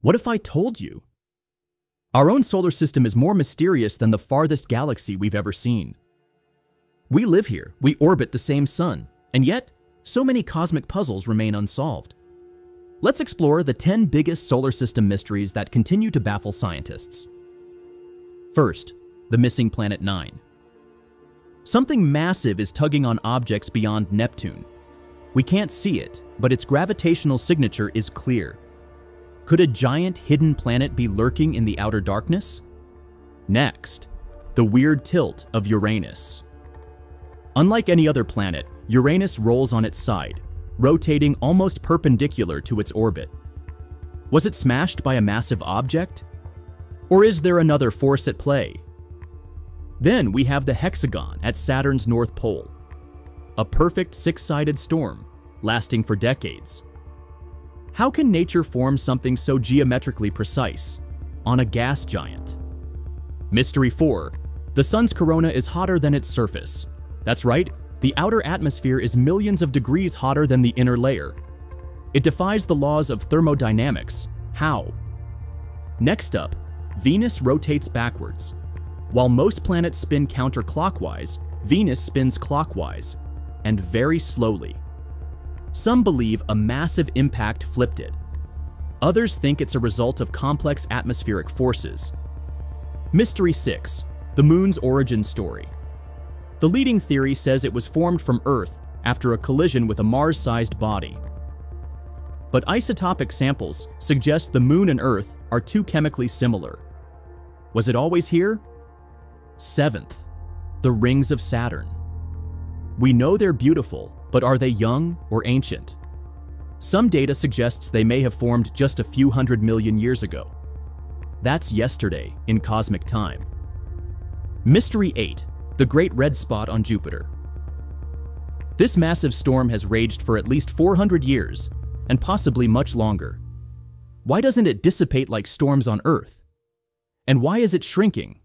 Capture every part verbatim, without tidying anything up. What if I told you? Our own solar system is more mysterious than the farthest galaxy we've ever seen. We live here, we orbit the same sun, and yet, so many cosmic puzzles remain unsolved. Let's explore the ten biggest solar system mysteries that continue to baffle scientists. First, the missing Planet Nine. Something massive is tugging on objects beyond Neptune. We can't see it, but its gravitational signature is clear. Could a giant hidden planet be lurking in the outer darkness? Next, the weird tilt of Uranus. Unlike any other planet, Uranus rolls on its side, rotating almost perpendicular to its orbit. Was it smashed by a massive object? Or is there another force at play? Then we have the hexagon at Saturn's north pole, a perfect six-sided storm, lasting for decades. How can nature form something so geometrically precise on a gas giant? Mystery four. The sun's corona is hotter than its surface. That's right, the outer atmosphere is millions of degrees hotter than the inner layer. It defies the laws of thermodynamics. How? Next up, Venus rotates backwards. While most planets spin counterclockwise, Venus spins clockwise, and very slowly. Some believe a massive impact flipped it. Others think it's a result of complex atmospheric forces. Mystery six. The Moon's origin story. The leading theory says it was formed from Earth after a collision with a Mars-sized body. But isotopic samples suggest the Moon and Earth are too chemically similar. Was it always here? Seventh, the rings of Saturn. We know they're beautiful, but are they young or ancient? Some data suggests they may have formed just a few hundred million years ago. That's yesterday in cosmic time. Mystery eight. The Great Red Spot on Jupiter. This massive storm has raged for at least four hundred years, and possibly much longer. Why doesn't it dissipate like storms on Earth? And why is it shrinking?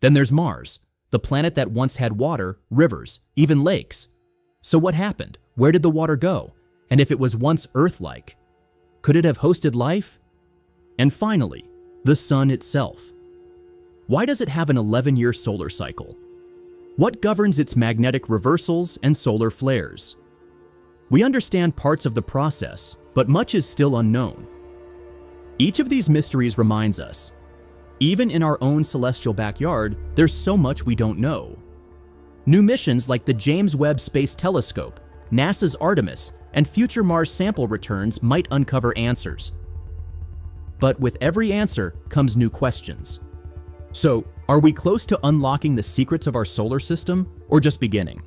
Then there's Mars, the planet that once had water, rivers, even lakes. So what happened? Where did the water go? And if it was once Earth-like, could it have hosted life? And finally, the Sun itself. Why does it have an eleven-year solar cycle? What governs its magnetic reversals and solar flares? We understand parts of the process, but much is still unknown. Each of these mysteries reminds us, even in our own celestial backyard, there's so much we don't know. New missions like the James Webb Space Telescope, NASA's Artemis, and future Mars sample returns might uncover answers. But with every answer comes new questions. So, are we close to unlocking the secrets of our solar system, or just beginning?